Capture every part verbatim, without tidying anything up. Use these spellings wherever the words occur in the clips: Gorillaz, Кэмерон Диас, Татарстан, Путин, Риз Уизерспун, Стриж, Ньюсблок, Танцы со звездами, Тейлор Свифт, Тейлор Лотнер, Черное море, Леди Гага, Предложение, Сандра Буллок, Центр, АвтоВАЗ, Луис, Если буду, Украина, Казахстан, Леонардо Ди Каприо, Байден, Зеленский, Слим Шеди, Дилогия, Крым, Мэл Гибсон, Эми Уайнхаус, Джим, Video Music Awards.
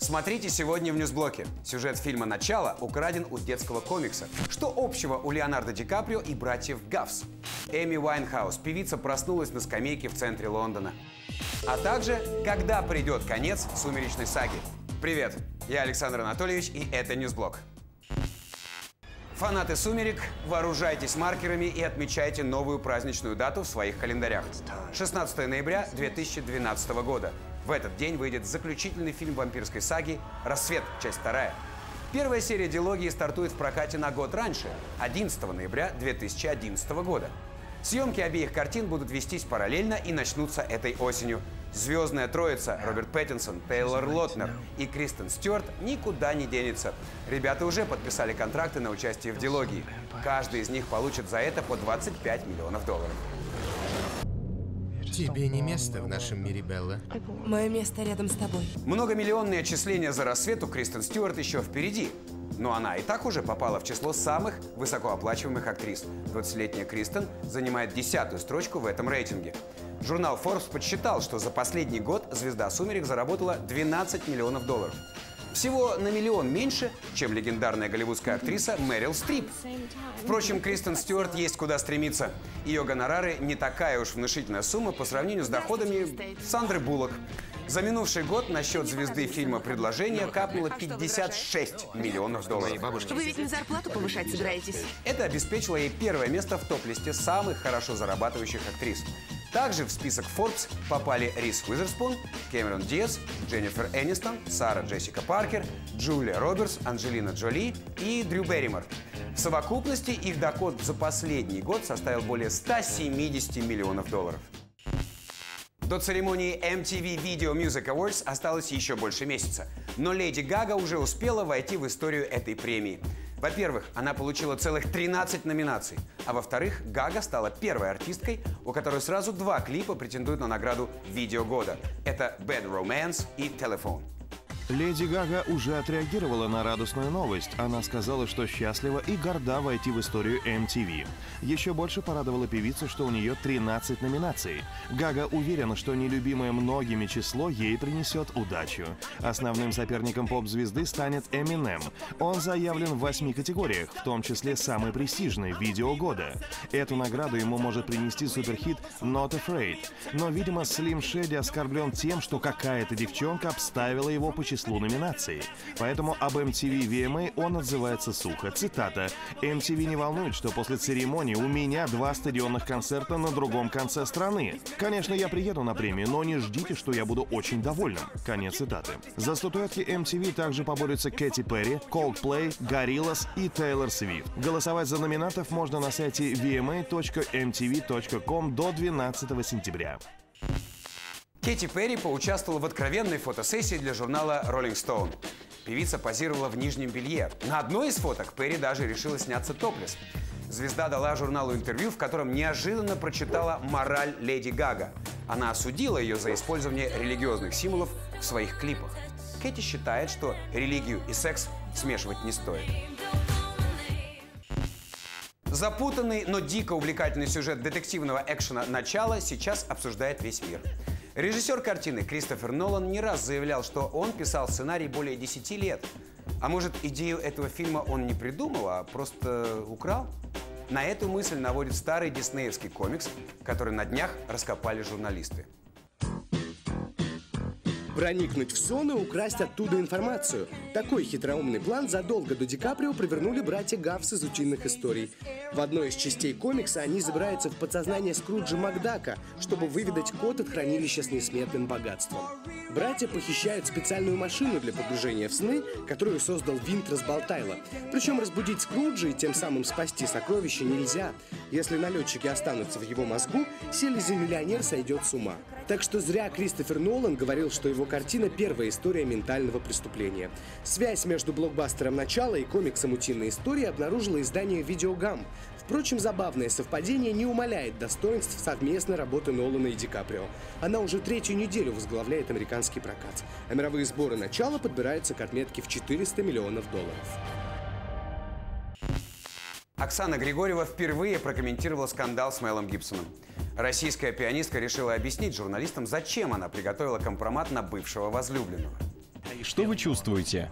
Смотрите сегодня в Ньюсблоке. Сюжет фильма «Начало» украден у детского комикса. Что общего у Леонардо Ди Каприо и братьев Гавс? Эми Уайнхаус, певица, проснулась на скамейке в центре Лондона. А также, когда придет конец «Сумеречной саги». Привет, я Александр Анатольевич, и это Ньюсблок. Фанаты «Сумерек», вооружайтесь маркерами и отмечайте новую праздничную дату в своих календарях. шестнадцатое ноября две тысячи двенадцатого года. В этот день выйдет заключительный фильм вампирской саги «Рассвет. Часть два». Первая серия «Дилогии» стартует в прокате на год раньше, одиннадцатого ноября две тысячи одиннадцатого года. Съемки обеих картин будут вестись параллельно и начнутся этой осенью. Звездная троица Роберт Пэттинсон, Тейлор Лотнер и Кристен Стюарт никуда не денется. Ребята уже подписали контракты на участие в «Дилогии». Каждый из них получит за это по двадцать пять миллионов долларов. Тебе не место в нашем мире, Белла. Мое место рядом с тобой. Многомиллионные отчисления за «Рассвет» у Кристен Стюарт еще впереди. Но она и так уже попала в число самых высокооплачиваемых актрис. двадцатилетняя Кристен занимает десятую строчку в этом рейтинге. Журнал Forbes подсчитал, что за последний год звезда «Сумерек» заработала двенадцать миллионов долларов. Всего на миллион меньше, чем легендарная голливудская актриса Мэрил Стрип. Впрочем, Кристен Стюарт есть куда стремиться. Ее гонорары не такая уж внушительная сумма по сравнению с доходами Сандры Буллок. За минувший год на счет звезды фильма «Предложение» капнуло пятьдесят шесть миллионов долларов. Вы ведь не зарплату повышать собираетесь? Это обеспечило ей первое место в топ-листе самых хорошо зарабатывающих актрис. Также в список Forbes попали Риз Уизерспун, Кэмерон Диас, Дженнифер Энистон, Сара Джессика Паркер, Джулия Робертс, Анджелина Джоли и Дрю Берримор. В совокупности их доход за последний год составил более ста семидесяти миллионов долларов. До церемонии эм ти ви Video Music Awards осталось еще больше месяца. Но Леди Гага уже успела войти в историю этой премии. Во-первых, она получила целых тринадцать номинаций. А во-вторых, Гага стала первой артисткой, у которой сразу два клипа претендуют на награду «Видео года». Это «Bad Romance» и «Telephone». Леди Гага уже отреагировала на радостную новость. Она сказала, что счастлива и горда войти в историю эм ти ви. Еще больше порадовала певица, что у нее тринадцать номинаций. Гага уверена, что нелюбимое многими число ей принесет удачу. Основным соперником поп-звезды станет Эминем. Он заявлен в восьми категориях, в том числе самый престижный – «Видео года». Эту награду ему может принести суперхит «Not Afraid». Но, видимо, Слим Шеди оскорблен тем, что какая-то девчонка обставила его по числу номинаций. Поэтому об эм ти ви ви эм эй он отзывается сухо. Цитата. «эм ти ви не волнует, что после церемонии у меня два стадионных концерта на другом конце страны. Конечно, я приеду на премию, но не ждите, что я буду очень довольным». Конец цитаты. За статуэтки эм ти ви также поборются Кэти Перри, Coldplay, Gorillaz и Тейлор Свифт. Голосовать за номинантов можно на сайте ви эм эй точка эм ти ви точка ком до двенадцатого сентября. Кэти Перри поучаствовала в откровенной фотосессии для журнала Rolling Stone. Певица позировала в нижнем белье. На одной из фоток Перри даже решила сняться топлес. Звезда дала журналу интервью, в котором неожиданно прочитала мораль Леди Гага. Она осудила ее за использование религиозных символов в своих клипах. Кэти считает, что религию и секс смешивать не стоит. Запутанный, но дико увлекательный сюжет детективного экшена «Начало» сейчас обсуждает весь мир. Режиссер картины Кристофер Нолан не раз заявлял, что он писал сценарий более десяти лет. А может, идею этого фильма он не придумал, а просто украл? На эту мысль наводит старый диснеевский комикс, который на днях раскопали журналисты. Проникнуть в сон и украсть оттуда информацию. Такой хитроумный план задолго до Ди Каприо провернули братья Гавс из «Утиных историй». В одной из частей комикса они забираются в подсознание Скруджа Макдака, чтобы выведать код от хранилища с несметным богатством. Братья похищают специальную машину для погружения в сны, которую создал винт Разболтайло. Причем разбудить Скруджа и тем самым спасти сокровища нельзя. Если налетчики останутся в его мозгу, селезенмиллионер сойдет с ума. Так что зря Кристофер Нолан говорил, что его картина – первая история ментального преступления. Связь между блокбастером «Начало» и комиксом «Утиные истории» обнаружило издание «Видеогам». Впрочем, забавное совпадение не умаляет достоинств совместной работы Нолана и Ди Каприо. Она уже третью неделю возглавляет американский прокат. А мировые сборы «Начала» подбираются к отметке в четыреста миллионов долларов. Оксана Григорьева впервые прокомментировала скандал с Мэлом Гибсоном. Российская пианистка решила объяснить журналистам, зачем она приготовила компромат на бывшего возлюбленного. Что вы чувствуете?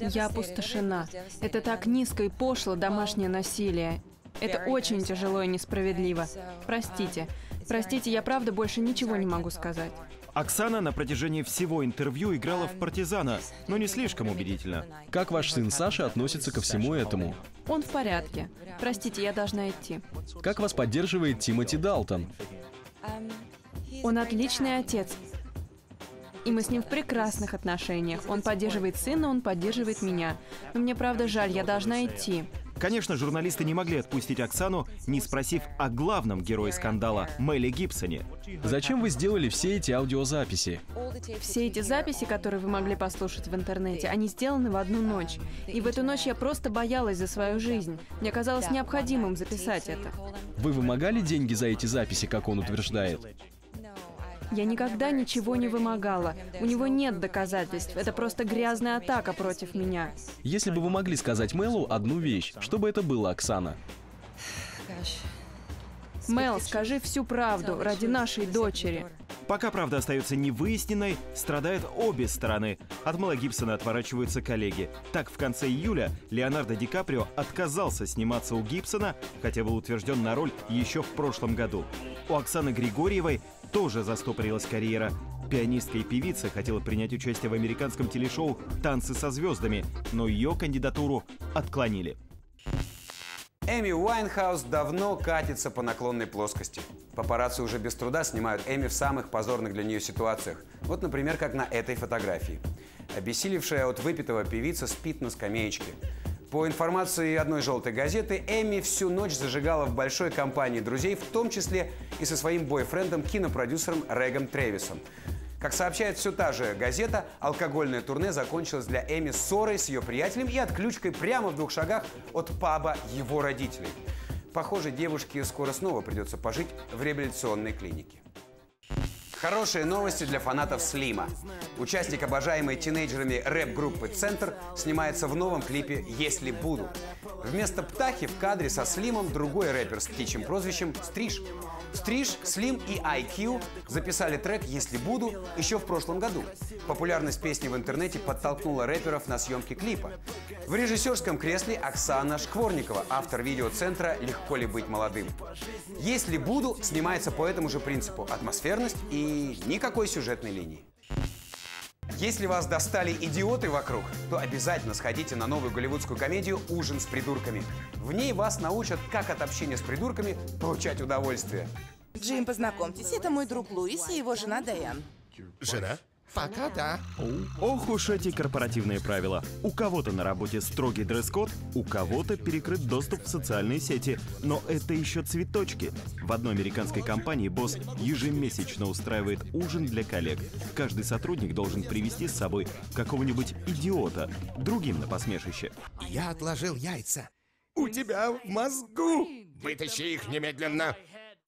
Я опустошена. Это так низко и пошло, домашнее насилие. Это очень тяжело и несправедливо. Простите. Простите, я правда больше ничего не могу сказать. Оксана на протяжении всего интервью играла в партизана, но не слишком убедительно. Как ваш сын Саша относится ко всему этому? Он в порядке. Простите, я должна идти. Как вас поддерживает Тимоти Далтон? Он отличный отец. И мы с ним в прекрасных отношениях. Он поддерживает сына, он поддерживает меня. Но мне правда жаль, я должна идти. Конечно, журналисты не могли отпустить Оксану, не спросив о главном герое скандала Мэле Гибсоне. Зачем вы сделали все эти аудиозаписи? Все эти записи, которые вы могли послушать в интернете, они сделаны в одну ночь. И в эту ночь я просто боялась за свою жизнь. Мне казалось необходимым записать это. Вы вымогали деньги за эти записи, как он утверждает? Я никогда ничего не вымогала. У него нет доказательств. Это просто грязная атака против меня. Если бы вы могли сказать Мэлу одну вещь, что бы это было, Оксана? Мэл, скажи всю правду ради нашей дочери. Пока правда остается невыясненной, страдают обе стороны. От Мэла Гибсона отворачиваются коллеги. Так, в конце июля Леонардо Ди Каприо отказался сниматься у Гибсона, хотя был утвержден на роль еще в прошлом году. У Оксаны Григорьевой тоже застопорилась карьера. Пианистка и певица хотела принять участие в американском телешоу «Танцы со звездами», но ее кандидатуру отклонили. Эми Уайнхаус давно катится по наклонной плоскости. Папарацци уже без труда снимают Эми в самых позорных для нее ситуациях. Вот, например, как на этой фотографии. Обессилевшая от выпитого певица спит на скамеечке. По информации одной желтой газеты, Эми всю ночь зажигала в большой компании друзей, в том числе и со своим бойфрендом, кинопродюсером Регом Тревисом. Как сообщает все та же газета, алкогольное турне закончилось для Эми ссорой с ее приятелем и отключкой прямо в двух шагах от паба его родителей. Похоже, девушке скоро снова придется пожить в реабилитационной клинике. Хорошие новости для фанатов Слима. Участник обожаемой тинейджерами рэп-группы «Центр» снимается в новом клипе «Если буду». Вместо птахи в кадре со Слимом другой рэпер с птичьим прозвищем «Стриж». Стриж, Слим и ай кью записали трек «Если буду» еще в прошлом году. Популярность песни в интернете подтолкнула рэперов на съемки клипа. В режиссерском кресле Оксана Шкворникова, автор видеоцентра «Легко ли быть молодым». «Если буду» снимается по этому же принципу – атмосферность и никакой сюжетной линии. Если вас достали идиоты вокруг, то обязательно сходите на новую голливудскую комедию «Ужин с придурками». В ней вас научат, как от общения с придурками получать удовольствие. Джим, познакомьтесь, это мой друг Луис и его жена Дайан. Жена? Пока да. Ох уж эти корпоративные правила. У кого-то на работе строгий дресс-код, у кого-то перекрыт доступ в социальные сети. Но это еще цветочки. В одной американской компании босс ежемесячно устраивает ужин для коллег. Каждый сотрудник должен привести с собой какого-нибудь идиота, другим на посмешище. Я отложил яйца. У тебя в мозгу. Вытащи их немедленно.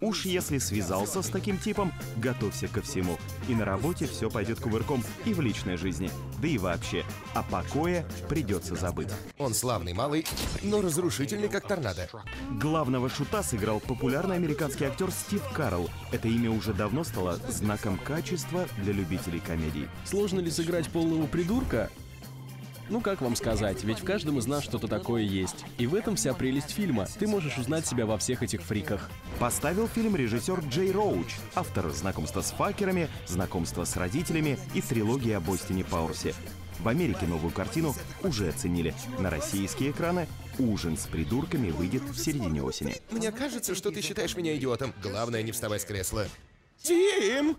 Уж если связался с таким типом, готовься ко всему. И на работе все пойдет кувырком, и в личной жизни, да и вообще. О покое придется забыть. Он славный малый, но разрушительный, как торнадо. Главного шута сыграл популярный американский актер Стив Карелл. Это имя уже давно стало знаком качества для любителей комедий. Сложно ли сыграть полного придурка? Ну, как вам сказать, ведь в каждом из нас что-то такое есть. И в этом вся прелесть фильма. Ты можешь узнать себя во всех этих фриках. Поставил фильм режиссер Джей Роуч, автор «Знакомства с факерами», «Знакомства с родителями» и трилогии об Остине Пауэрсе. В Америке новую картину уже оценили. На российские экраны «Ужин с придурками» выйдет в середине осени. Мне кажется, что ты считаешь меня идиотом. Главное, не вставай с кресла. Тим!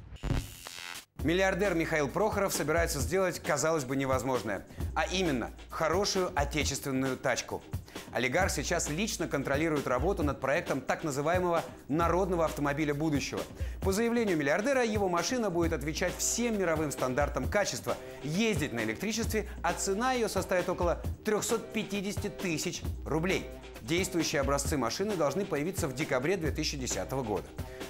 Миллиардер Михаил Прохоров собирается сделать, казалось бы, невозможное. А именно, хорошую отечественную тачку. Олигарх сейчас лично контролирует работу над проектом так называемого «народного автомобиля будущего». По заявлению миллиардера, его машина будет отвечать всем мировым стандартам качества, ездить на электричестве, а цена ее составит около трёхсот пятидесяти тысяч рублей. Действующие образцы машины должны появиться в декабре две тысячи десятого года.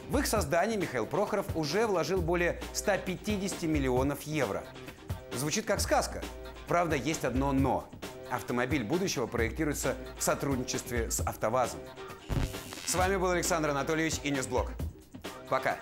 В их создание Михаил Прохоров уже вложил более ста пятидесяти миллионов евро. Звучит как сказка. Правда, есть одно «но». Автомобиль будущего проектируется в сотрудничестве с «АвтоВАЗом». С вами был Александр Анатольевич и Ньюсблок. Пока.